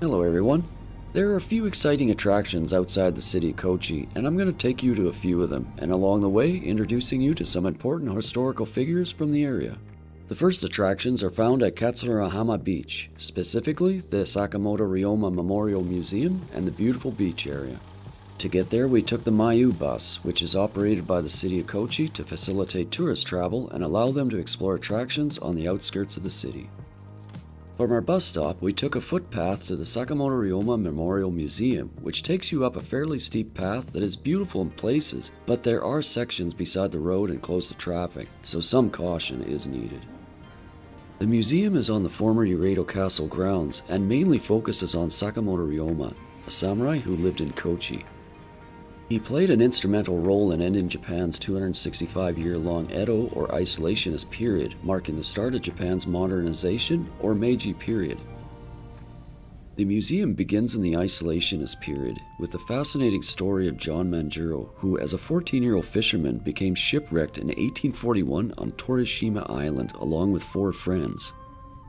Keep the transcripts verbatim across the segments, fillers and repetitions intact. Hello everyone. There are a few exciting attractions outside the city of Kochi, and I'm going to take you to a few of them, and along the way introducing you to some important historical figures from the area. The first attractions are found at Katsurahama Beach, specifically the Sakamoto Ryoma Memorial Museum and the beautiful beach area. To get there, we took the Mayu bus, which is operated by the city of Kochi to facilitate tourist travel and allow them to explore attractions on the outskirts of the city. From our bus stop, we took a footpath to the Sakamoto Ryoma Memorial Museum, which takes you up a fairly steep path that is beautiful in places, but there are sections beside the road and close to traffic, so some caution is needed. The museum is on the former Urado Castle grounds and mainly focuses on Sakamoto Ryoma, a samurai who lived in Kochi. He played an instrumental role in ending Japan's two hundred sixty-five year long Edo or isolationist period, marking the start of Japan's modernization or Meiji period. The museum begins in the isolationist period with the fascinating story of John Manjirō, who as a fourteen year old fisherman became shipwrecked in eighteen forty-one on Torishima Island along with four friends.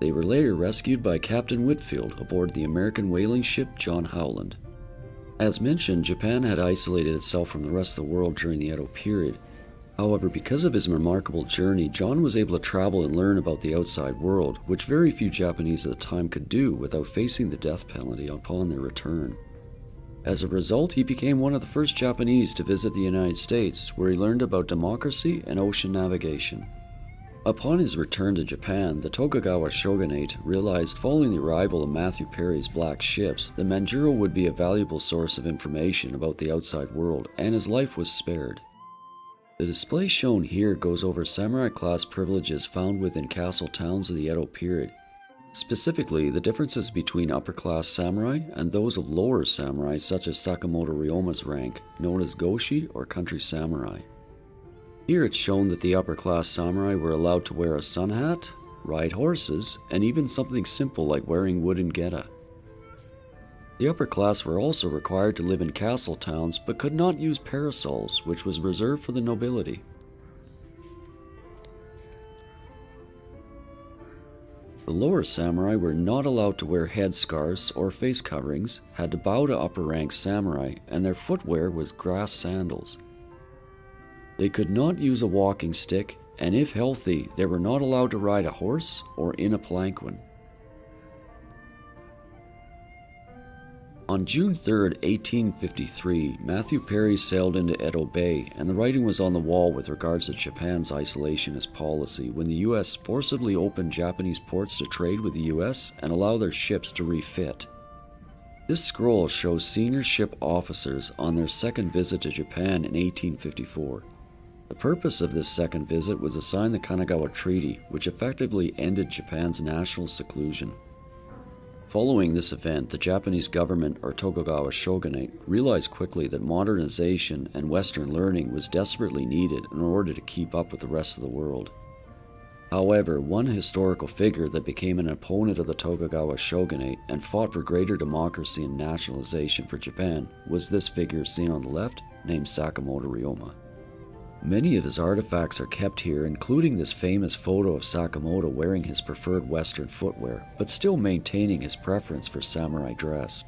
They were later rescued by Captain Whitfield aboard the American whaling ship John Howland. As mentioned, Japan had isolated itself from the rest of the world during the Edo period. However, because of his remarkable journey, John was able to travel and learn about the outside world, which very few Japanese at the time could do without facing the death penalty upon their return. As a result, he became one of the first Japanese to visit the United States, where he learned about democracy and ocean navigation. Upon his return to Japan, the Tokugawa shogunate realized following the arrival of Matthew Perry's black ships that Manjirō would be a valuable source of information about the outside world, and his life was spared. The display shown here goes over samurai class privileges found within castle towns of the Edo period, specifically the differences between upper class samurai and those of lower samurai such as Sakamoto Ryoma's rank, known as Goshi or country samurai. Here it's shown that the upper-class samurai were allowed to wear a sun hat, ride horses, and even something simple like wearing wooden geta. The upper-class were also required to live in castle towns but could not use parasols, which was reserved for the nobility. The lower samurai were not allowed to wear headscarves or face coverings, had to bow to upper-ranked samurai, and their footwear was grass sandals. They could not use a walking stick, and if healthy, they were not allowed to ride a horse or in a palanquin. On June third, eighteen fifty-three, Matthew Perry sailed into Edo Bay, and the writing was on the wall with regards to Japan's isolationist policy when the U S forcibly opened Japanese ports to trade with the U S and allow their ships to refit. This scroll shows senior ship officers on their second visit to Japan in eighteen fifty-four. The purpose of this second visit was to sign the Kanagawa Treaty, which effectively ended Japan's national seclusion. Following this event, the Japanese government, or Tokugawa shogunate, realized quickly that modernization and Western learning was desperately needed in order to keep up with the rest of the world. However, one historical figure that became an opponent of the Tokugawa shogunate and fought for greater democracy and nationalization for Japan was this figure seen on the left, named Sakamoto Ryoma. Many of his artifacts are kept here, including this famous photo of Sakamoto wearing his preferred Western footwear, but still maintaining his preference for samurai dress.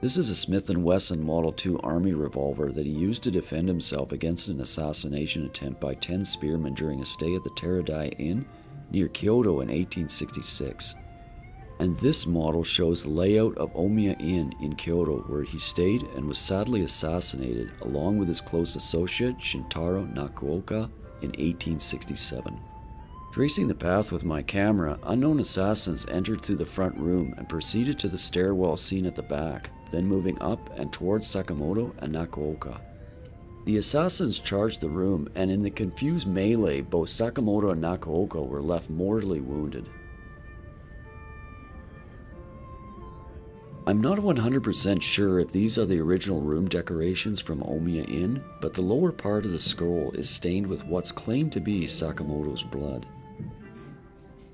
This is a Smith and Wesson Model two Army revolver that he used to defend himself against an assassination attempt by ten spearmen during a stay at the Teradaya Inn near Kyoto in eighteen sixty-six. And this model shows the layout of Ōmiya Inn in Kyoto, where he stayed and was sadly assassinated along with his close associate Shintarō Nakaoka in eighteen sixty-seven. Tracing the path with my camera, unknown assassins entered through the front room and proceeded to the stairwell seen at the back, then moving up and towards Sakamoto and Nakaoka. The assassins charged the room, and in the confused melee, both Sakamoto and Nakaoka were left mortally wounded. I'm not one hundred percent sure if these are the original room decorations from Ōmiya Inn, but the lower part of the scroll is stained with what's claimed to be Sakamoto's blood,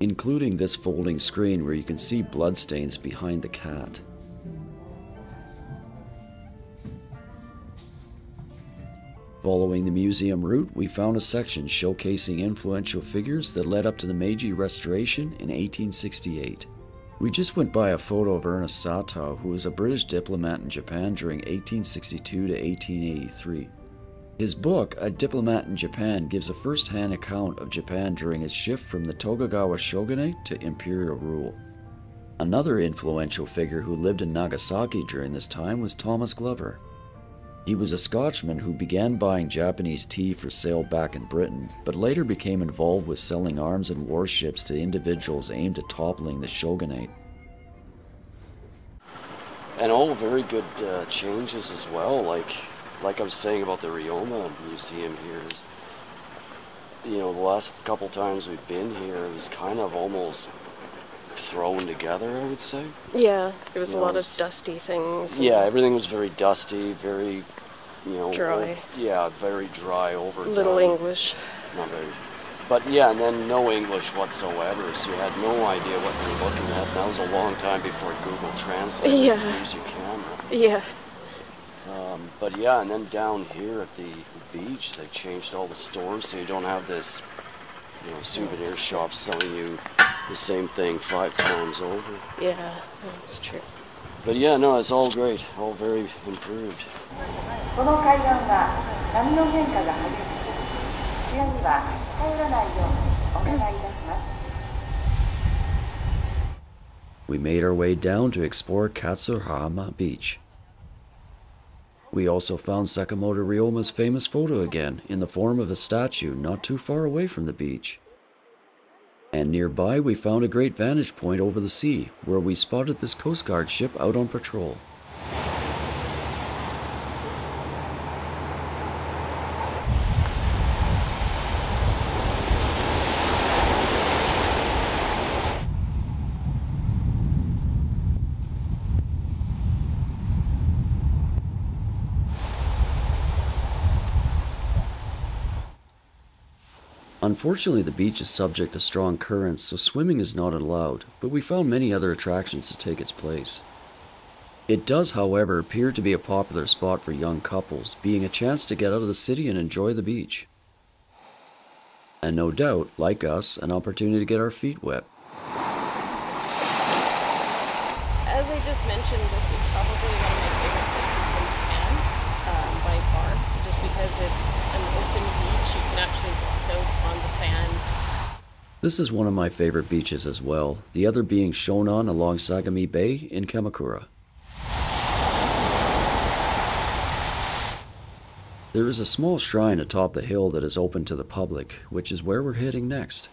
including this folding screen where you can see bloodstains behind the cat. Following the museum route, we found a section showcasing influential figures that led up to the Meiji Restoration in eighteen sixty-eight. We just went by a photo of Ernest Satow, who was a British diplomat in Japan during eighteen sixty-two to eighteen eighty-three. His book, A Diplomat in Japan, gives a first-hand account of Japan during its shift from the Tokugawa shogunate to imperial rule. Another influential figure who lived in Nagasaki during this time was Thomas Glover. He was a Scotchman who began buying Japanese tea for sale back in Britain, but later became involved with selling arms and warships to individuals aimed at toppling the shogunate. And all very good uh, changes as well, like... Like I was saying about the Ryoma Museum here, is, you know, the last couple times we've been here, it was kind of almost thrown together, I would say. Yeah, there was you a know, lot was, of dusty things. Yeah, everything was very dusty, very, you know... Dry. Old, yeah, very dry, overdone. Little English. Not very... But yeah, and then no English whatsoever, so you had no idea what you were looking at. And that was a long time before Google Translate. Yeah. You use your camera. Yeah. Um, but yeah, and then down here at the beach, they've changed all the stores, so you don't have this, you know, souvenir shop selling you the same thing five times over. Yeah, that's true. But yeah, no, it's all great, all very improved. We made our way down to explore Katsurahama Beach. We also found Sakamoto Ryoma's famous photo again, in the form of a statue not too far away from the beach. And nearby we found a great vantage point over the sea, where we spotted this Coast Guard ship out on patrol. Unfortunately, the beach is subject to strong currents, so swimming is not allowed, but we found many other attractions to take its place. It does, however, appear to be a popular spot for young couples, being a chance to get out of the city and enjoy the beach. And no doubt, like us, an opportunity to get our feet wet. As I just mentioned, this is probably one of my favorite places in Japan, um, by far, just because it's an open beach. You can actually walk on the sand. This is one of my favorite beaches as well, the other being Shonan along Sagami Bay in Kamakura. There is a small shrine atop the hill that is open to the public, which is where we're heading next.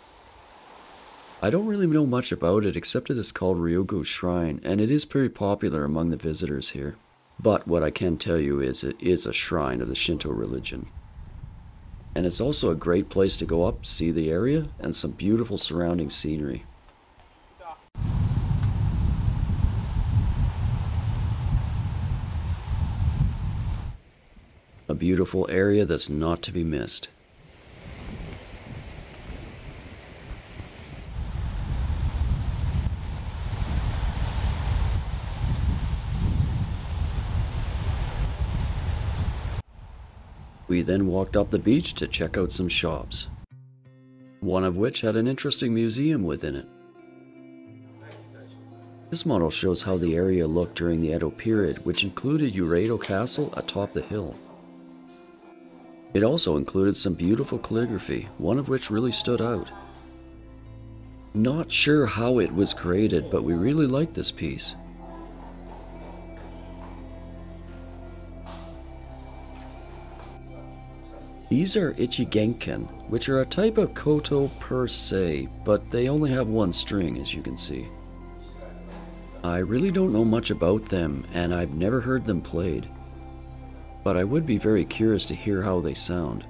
I don't really know much about it except it is called Ryugu Shrine, and it is pretty popular among the visitors here. But what I can tell you is it is a shrine of the Shinto religion. And it's also a great place to go up, see the area, and some beautiful surrounding scenery. A beautiful area that's not to be missed. We then walked up the beach to check out some shops, one of which had an interesting museum within it. This model shows how the area looked during the Edo period, which included Urado Castle atop the hill. It also included some beautiful calligraphy, one of which really stood out. Not sure how it was created, but we really liked this piece. These are Ichigenken, which are a type of koto per se, but they only have one string, as you can see. I really don't know much about them, and I've never heard them played. But I would be very curious to hear how they sound.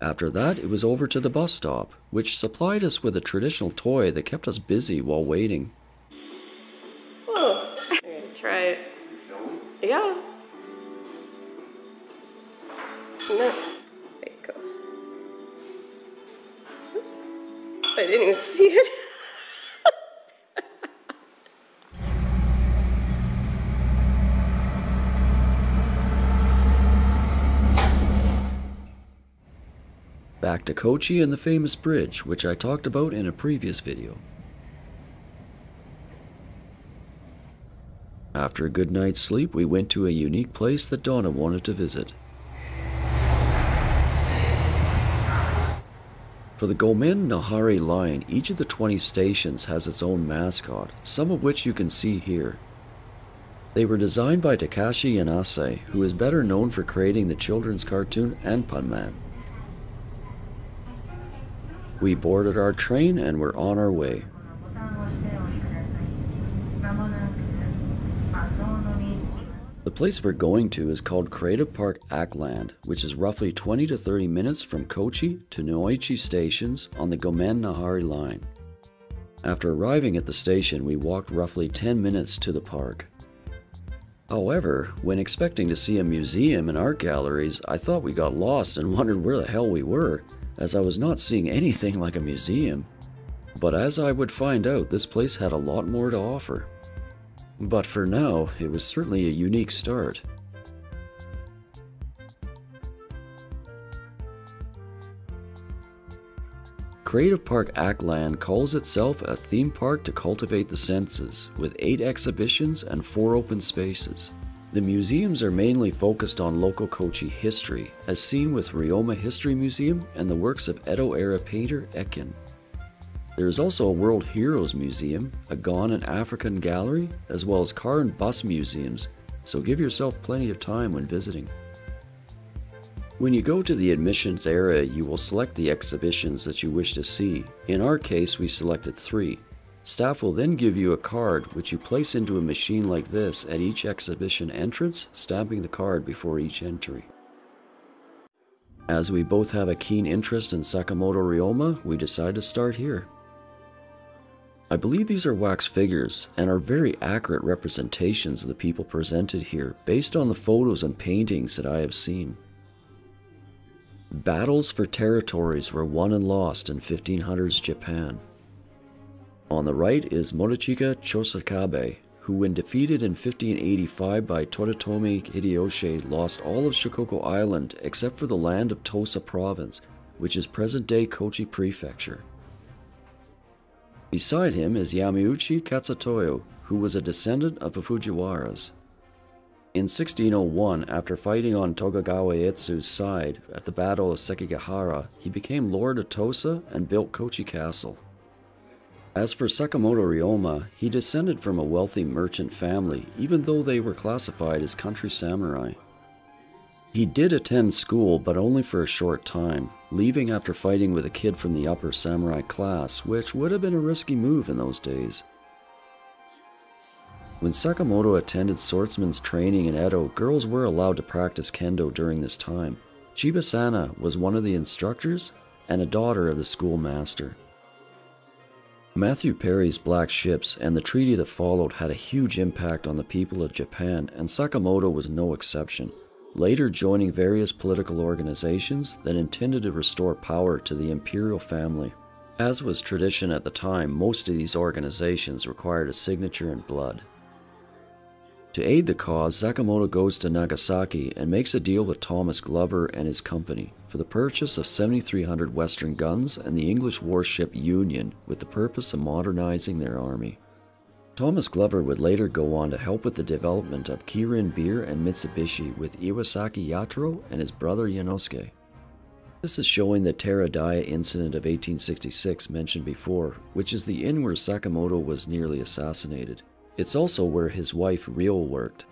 After that, it was over to the bus stop, which supplied us with a traditional toy that kept us busy while waiting. Right. Yeah. No. There you go. Oops. I didn't even see it. back to Kochi and the famous bridge, which I talked about in a previous video. After a good night's sleep, we went to a unique place that Donna wanted to visit. For the Gomen Nahari Line, each of the twenty stations has its own mascot, some of which you can see here. They were designed by Takashi Yanase, who is better known for creating the children's cartoon Anpanman. We boarded our train and were on our way. The place we're going to is called Creative Park Actland, which is roughly twenty to thirty minutes from Kochi to Noichi stations on the Gomen Nahari Line. After arriving at the station, we walked roughly ten minutes to the park. However, when expecting to see a museum and art galleries, I thought we got lost and wondered where the hell we were, as I was not seeing anything like a museum. But as I would find out, this place had a lot more to offer. But for now, it was certainly a unique start. Creative Park Actland calls itself a theme park to cultivate the senses, with eight exhibitions and four open spaces. The museums are mainly focused on local Kochi history, as seen with Ryoma History Museum and the works of Edo-era painter Ekin. There is also a World Heroes Museum, a Gon and African Gallery, as well as car and bus museums, so give yourself plenty of time when visiting. When you go to the admissions area, you will select the exhibitions that you wish to see. In our case, we selected three. Staff will then give you a card, which you place into a machine like this at each exhibition entrance, stamping the card before each entry. As we both have a keen interest in Sakamoto Ryoma, we decide to start here. I believe these are wax figures and are very accurate representations of the people presented here based on the photos and paintings that I have seen. Battles for territories were won and lost in fifteen hundreds Japan. On the right is Motochika Chosakabe, who when defeated in fifteen eighty-five by Toyotomi Hideyoshi lost all of Shikoku Island except for the land of Tosa Province, which is present-day Kochi Prefecture. Beside him is Yamauchi Katsutoyo, who was a descendant of the Fujiwaras. In sixteen oh one, after fighting on Tokugawa Ietsu's side at the Battle of Sekigahara, he became Lord of Tosa and built Kochi Castle. As for Sakamoto Ryoma, he descended from a wealthy merchant family, even though they were classified as country samurai. He did attend school, but only for a short time, leaving after fighting with a kid from the upper samurai class, which would have been a risky move in those days. When Sakamoto attended swordsman's training in Edo, girls were allowed to practice kendo during this time. Chiba-sana was one of the instructors and a daughter of the schoolmaster. Matthew Perry's Black Ships and the treaty that followed had a huge impact on the people of Japan, and Sakamoto was no exception, later joining various political organizations that intended to restore power to the imperial family. As was tradition at the time, most of these organizations required a signature in blood. To aid the cause, Sakamoto goes to Nagasaki and makes a deal with Thomas Glover and his company for the purchase of seventy-three hundred Western guns and the English warship Union with the purpose of modernizing their army. Thomas Glover would later go on to help with the development of Kirin Beer and Mitsubishi with Iwasaki Yataro and his brother Yonosuke. This is showing the Teradaya incident of eighteen sixty-six mentioned before, which is the inn where Sakamoto was nearly assassinated. It's also where his wife Ryo worked.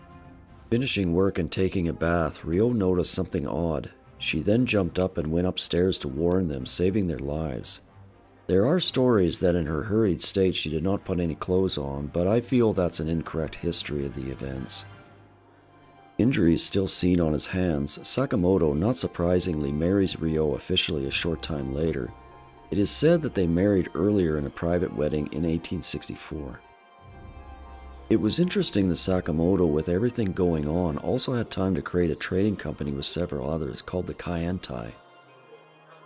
Finishing work and taking a bath, Ryo noticed something odd. She then jumped up and went upstairs to warn them, saving their lives. There are stories that in her hurried state she did not put any clothes on, but I feel that's an incorrect history of the events. Injuries still seen on his hands, Sakamoto, not surprisingly, marries Ryo officially a short time later. It is said that they married earlier in a private wedding in eighteen sixty-four. It was interesting that Sakamoto, with everything going on, also had time to create a trading company with several others called the Kaientai.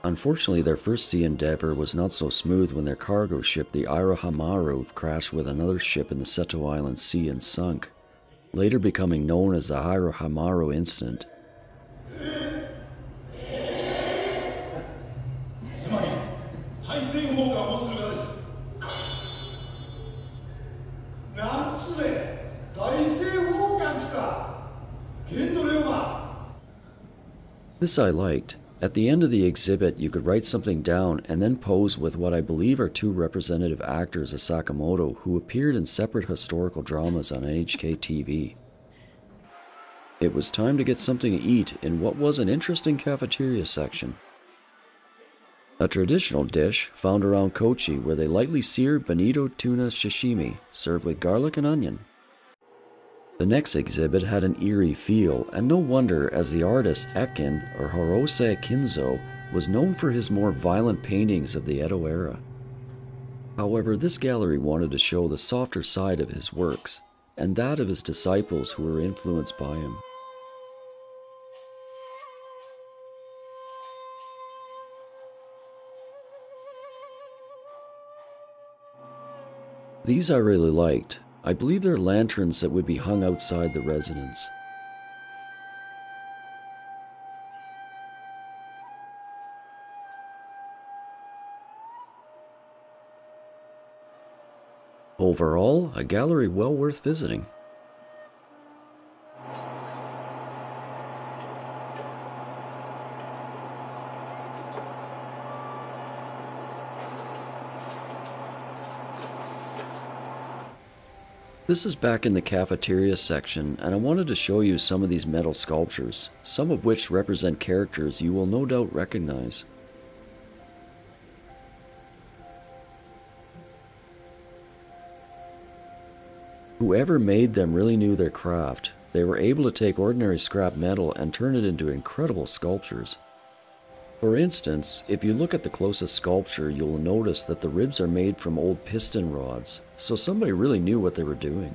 Unfortunately, their first sea endeavor was not so smooth when their cargo ship, the Irohamaru, crashed with another ship in the Seto Island Sea and sunk, later becoming known as the Irohamaru Incident. This I liked. At the end of the exhibit, you could write something down and then pose with what I believe are two representative actors of Sakamoto who appeared in separate historical dramas on N H K T V. It was time to get something to eat in what was an interesting cafeteria section. A traditional dish found around Kochi where they lightly seared bonito tuna sashimi, served with garlic and onion. The next exhibit had an eerie feel, and no wonder, as the artist Ekin, or Hirose Kinzo, was known for his more violent paintings of the Edo era. However, this gallery wanted to show the softer side of his works, and that of his disciples who were influenced by him. These I really liked. I believe they're lanterns that would be hung outside the residence. Overall, a gallery well worth visiting. This is back in the cafeteria section, and I wanted to show you some of these metal sculptures, some of which represent characters you will no doubt recognize. Whoever made them really knew their craft. They were able to take ordinary scrap metal and turn it into incredible sculptures. For instance, if you look at the closest sculpture, you'll notice that the ribs are made from old piston rods, so somebody really knew what they were doing.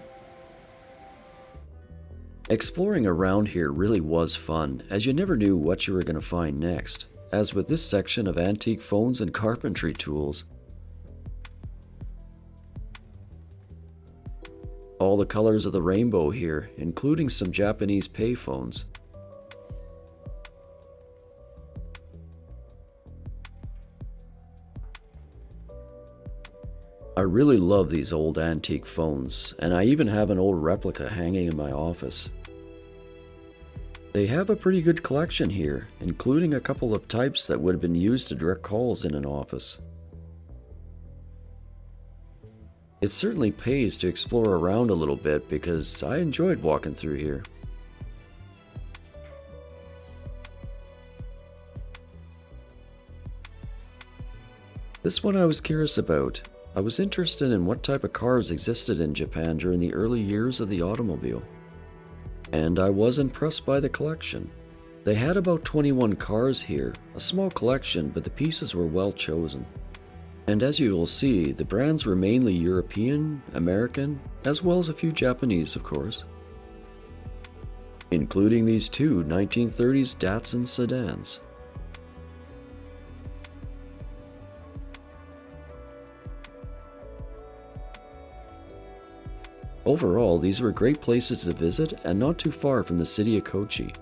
Exploring around here really was fun, as you never knew what you were going to find next, as with this section of antique phones and carpentry tools. All the colors of the rainbow here, including some Japanese payphones. I really love these old antique phones, and I even have an old replica hanging in my office. They have a pretty good collection here, including a couple of types that would have been used to direct calls in an office. It certainly pays to explore around a little bit because I enjoyed walking through here. This one I was curious about. I was interested in what type of cars existed in Japan during the early years of the automobile. And I was impressed by the collection. They had about twenty-one cars here, a small collection, but the pieces were well chosen. And as you will see, the brands were mainly European, American, as well as a few Japanese, of course. Including these two nineteen thirties Datsun sedans. Overall, these were great places to visit and not too far from the city of Kochi.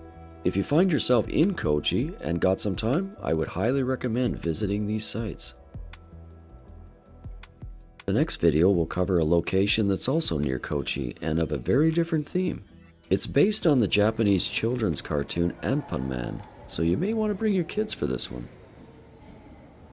If you find yourself in Kochi and got some time, I would highly recommend visiting these sites. The next video will cover a location that's also near Kochi and of a very different theme. It's based on the Japanese children's cartoon Anpanman, so you may want to bring your kids for this one.